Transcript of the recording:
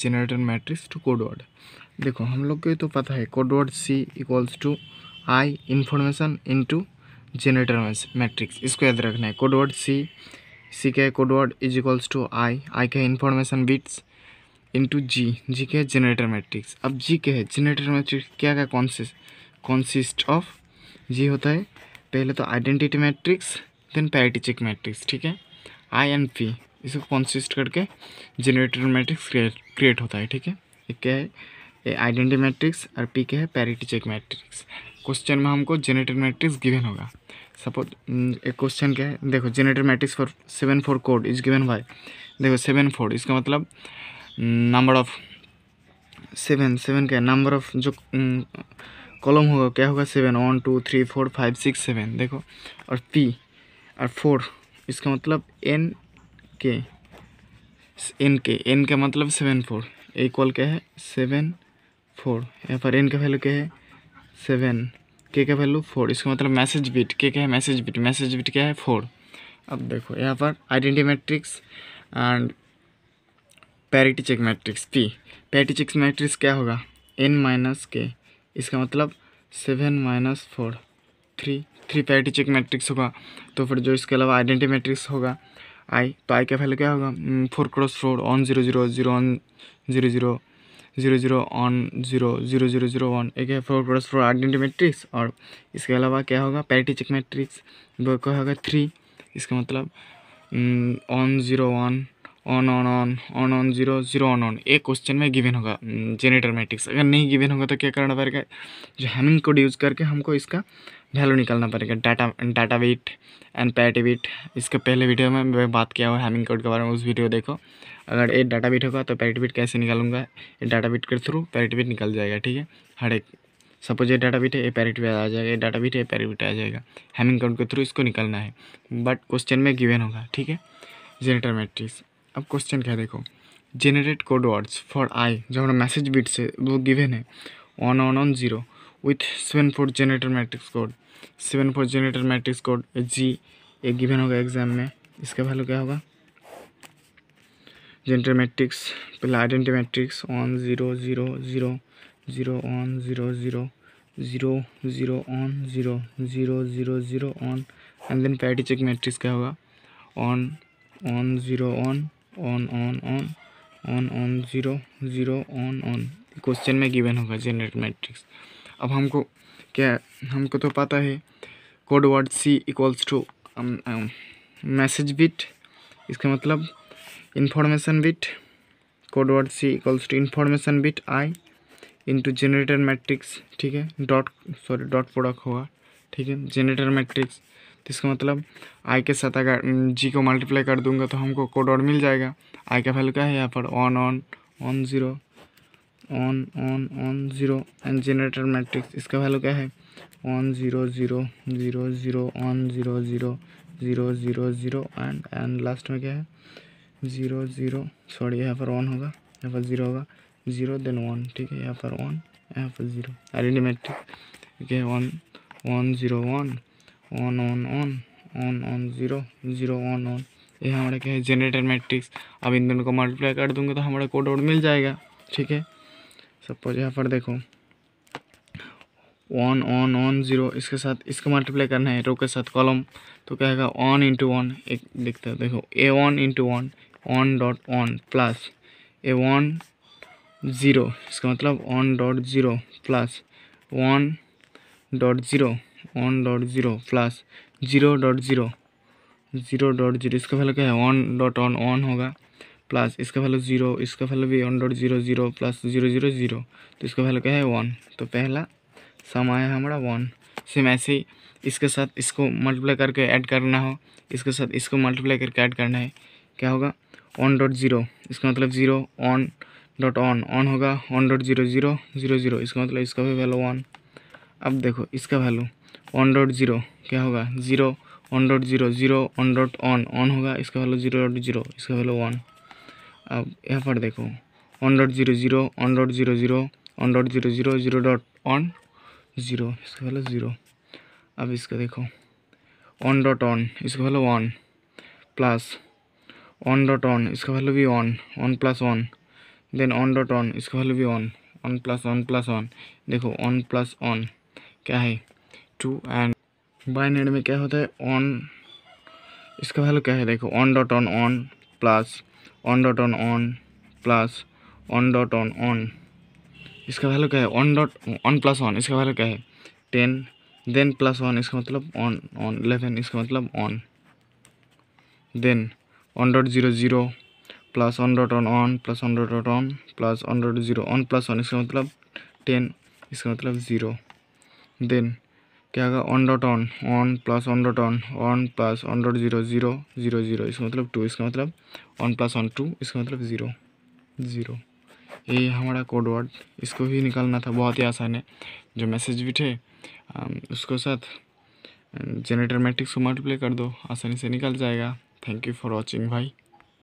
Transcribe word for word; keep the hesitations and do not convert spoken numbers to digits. Generator matrix to code word. देखो हम लोग को तो पता है code word C equals to I information into generator matrix. इसको याद रखना है। कोड वर्ड सी सी के code word is equals to I, I के information bits into G, G के जनरेटर मैट्रिक्स। अब जी के है जनरेटर मैट्रिक्स क्या क्या कॉन्सिस्ट कॉन्सिस्ट ऑफ जी होता है पहले तो identity matrix then parity check matrix. ठीक है, आई एंड पी इसको कॉन्सिस्ट करके जनरेटर मैट्रिक्स क्रिएट होता है। ठीक है, एक क्या है आइडेंटिटी मैट्रिक्स और पी क्या है पैरिटी चेक मैट्रिक्स। क्वेश्चन में हमको जनरेटर मैट्रिक्स गिवन होगा। सपोज एक क्वेश्चन क्या है, देखो generator matrix for seven four code is given by, देखो सेवन फोर इसका मतलब नंबर ऑफ सेवन, सेवन क्या नंबर ऑफ जो कॉलम होगा क्या होगा seven, one two three four five six seven. देखो और पी और फोर इसका मतलब एन के, एन के एन का मतलब सेवन फोर इक्वल क्या है सेवन फोर, यहाँ पर एन का वैल्यू क्या है सेवन, के का वैल्यू फोर, इसका मतलब मैसेज बिट, के क्या है मैसेज बिट, मैसेज बिट क्या है फोर। अब देखो यहाँ पर identity matrix and parity check matrix P, parity check matrix क्या होगा एन माइनस के, इसका मतलब seven minus four three, three parity check matrix होगा। तो फिर जो इसके अलावा आइडेंटिटी मैट्रिक्स होगा आई, तो आई का वैल्यू क्या होगा four cross four one zero zero zero one zero zero zero zero one zero zero zero zero one, एक है four cross four identity matrix. और इसके अलावा क्या होगा पैरिटी चेक मैट्रिक्स, दो का होगा थ्री, इसका मतलब on zero one one one one one one zero zero one on. एक क्वेश्चन में गिवन होगा जनरेटर मैट्रिक्स, अगर नहीं गिवन होगा तो क्या करना पड़ेगा जो हैमिंग कोड यूज़ करके हमको इसका वैल्यू निकालना पड़ेगा, data data bit and parity bit. इसके पहले वीडियो में मैं बात किया हुआ हैमिंग कोड के बारे में, उस वीडियो देखो। अगर एक डाटा बिट होगा तो पैरिटी बिट कैसे निकालूंगा, एक डाटा बिट के थ्रू पैरिटी बिट निकल जाएगा। ठीक है, हर एक सपोज ये डाटा बिट है ये पैरिटी बिट आ जाएगा, ये डाटा बिट है पैरिटी बिट आ जाएगा, हैमिंग कोड के थ्रू इसको निकालना है, बट क्वेश्चन में गिवन होगा। ठीक है, जनरेटर मैट्रिक्स। अब क्वेश्चन क्या है, देखो generate code words for I जो हमारा मैसेज बिट से वो गिवन है one one one zero with seven four generator matrix code, seven four generator matrix code G एक गिवन होगा एग्जाम में। इसका वैल्यू क्या होगा जनरेटर मैट्रिक्स पहले identity matrix one zero zero zero zero one zero zero zero zero one zero zero zero zero one and then parity check matrix क्या होगा on one zero one one one one one one zero zero one one. Question में given होगा generator matrix. अब हमको क्या हमको तो पता है code word C equals to message bit, इसका मतलब information bit, code word C equals to information bit I into generator matrix. ठीक है, डॉट सॉरी डॉट प्रोडक्ट होगा। ठीक है, जनरेटर मैट्रिक्स तो इसका मतलब आई के साथ अगर जी को मल्टीप्लाई कर दूंगा तो हमको कोड वर्ड मिल जाएगा। आई का वैल्यू क्या है यहाँ पर one one one zero one one one zero and generator matrix इसका वैल्यू क्या है one zero zero zero zero one zero zero zero zero zero and and last में क्या है जीरो जीरो सॉरी यहाँ पर ऑन होगा, यहाँ पर जीरो होगा, जीरो देन वन। ठीक है, यहाँ पर वन, यहाँ पर zero, identity matrix one one zero one one one one one one zero zero one one. ये हमारा क्या है जनरेटर मैट्रिक्स। अब इन दोनों को मल्टीप्लाई कर दूंगा तो हमारा कोड वर्ड मिल जाएगा। ठीक है, सपोज यहाँ पर देखो ऑन ऑन ऑन जीरो इसके साथ इसको मल्टीप्लाई करना है रो के साथ कॉलम, तो क्या होगा ऑन इंटू वन, एक दिखता है देखो A one into one on dot on plus A one zero, इसका मतलब on dot zero plus one dot zero one dot zero plus zero dot zero zero dot zero इसका value क्या है one dot on on होगा plus इसका value zero, इसका value भी one dot zero zero plus zero zero zero, तो इसका value क्या है वन। तो पहला सम आया हमारा वन। सेम ऐसे ही इसके साथ इसको मल्टीप्लाई करके ऐड करना हो, इसके साथ इसको मल्टीप्लाई करके ऐड करना है, क्या होगा वन डॉट जीरो, इसका मतलब zero one dot on on होगा one dot zero zero zero zero, इसका मतलब इसका भी वैल्यू वन। अब देखो इसका वैल्यू वन डॉट जीरो क्या होगा zero one dot zero zero one dot on on होगा, इसका वैल्यू जीरो डॉट जीरो, इसका वैल्यू वन। अब यहाँ पर देखो one dot zero zero one dot zero zero one dot zero zero zero dot one zero, इसका value zero. अब इसका देखो वन डॉट ऑन इसका value one plus one dot one इसका वैल्यू भी one one plus one then one dot one इसका value भी one one plus one plus one देखो ऑन प्लस ऑन क्या है टू एंड बाइनरी में क्या होता है ऑन इसका वैल्यू क्या है देखो one dot on one plus one dot on one plus one dot on one इसका वैल्यू क्या है one dot on plus one इसका वैल्यू क्या है टेन देन प्लस ऑन इसका मतलब ऑन ऑन इलेवन इसका मतलब one then one dot zero zero plus one dot on one plus one dot on plus one dot zero one plus one इसका मतलब ten इसका मतलब ज़ीरो देन क्या होगा one dot on one plus one dot on one plus one dot zero zero zero zero इसका मतलब to इसका मतलब ऑन प्लस ऑन टू इसका मतलब ज़ीरो ज़ीरो ये हमारा कोड वर्ड इसको भी निकालना था बहुत ही आसान है जो मैसेज भी थे उसको साथ जनरेटर मैट्रिक्स को मल्टीप्लाई कर दो आसानी से निकल जाएगा। थैंक यू फॉर वॉचिंग भाई।